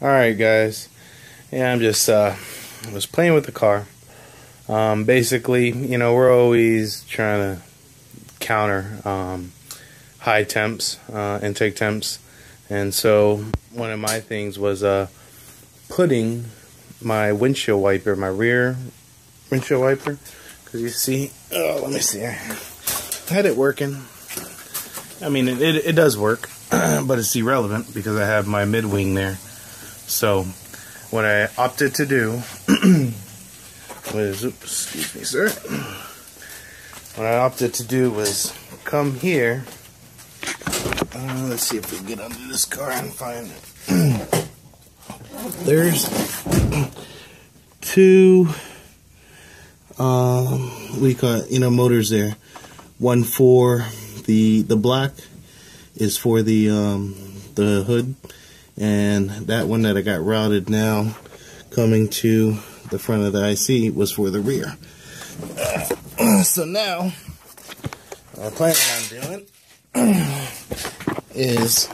Alright guys, yeah, I'm just was playing with the car. Basically, you know, we're always trying to counter high temps, intake temps, and so one of my things was putting my windshield wiper, my rear windshield wiper, because you see, oh, let me see, I had it working. I mean, it does work, but it's irrelevant because I have my mid-wing there. So, what I opted to do was, oops, excuse me, sir. What I opted to do was come here. Let's see if we can get under this car and find it. There's two, what do you call it, you know, motors there. One for the black is for the hood. And that one that I got routed now coming to the front of the IC was for the rear. So now what I plan on doing is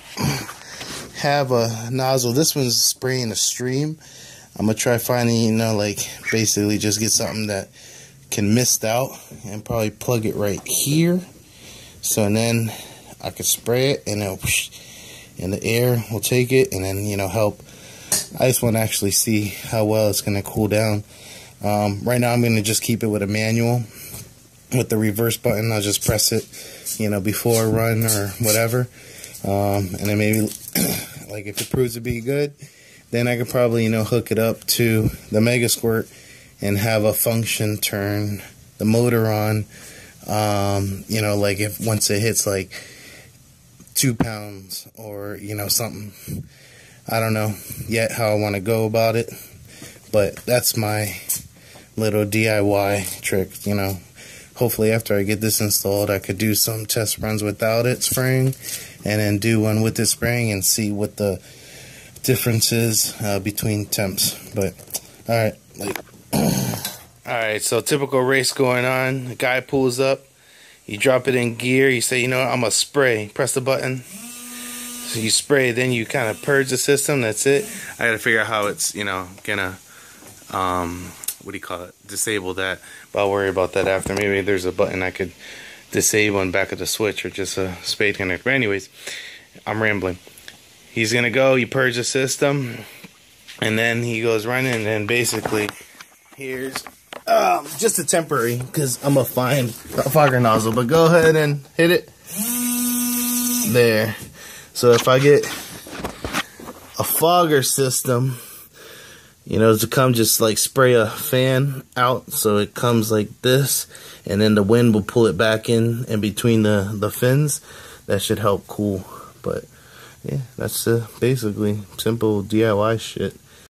have a nozzle. This one's spraying a stream. I'm going to try finding, you know, like basically just get something that can mist out and probably plug it right here. So and then I could spray it and it'll whoosh, and the air will take it and then, you know, help. I just want to actually see how well it's going to cool down. Right now I'm going to just keep it with a manual. With the reverse button, I'll just press it, you know, before I run or whatever. And then maybe, like, if it proves to be good, then I could probably, you know, hook it up to the Mega Squirt and have a function turn the motor on. You know, like, if once it hits, like, 2 pounds or, you know, something. I don't know yet how I want to go about it, but that's my little DIY trick, you know. Hopefully after I get this installed, I could do some test runs without it spraying and then do one with it spraying and see what the difference is between temps. But alright, like alright, so typical race going on. The guy pulls up. You drop it in gear. You say, you know, I'm going to spray. Press the button. So you spray. Then you kind of purge the system. That's it. I got to figure out how it's, you know, going to, what do you call it? Disable that. But I'll worry about that after. Maybe there's a button I could disable on back of the switch or just a spade connector. But anyways, I'm rambling. He's going to go. You purge the system. And then he goes running. And then basically, here's... just a temporary, because I'm going to find a fogger nozzle, but go ahead and hit it. There. So if I get a fogger system, you know, to come just like spray a fan out so it comes like this, and then the wind will pull it back in between the fins. That should help cool. But yeah, that's basically simple DIY shit.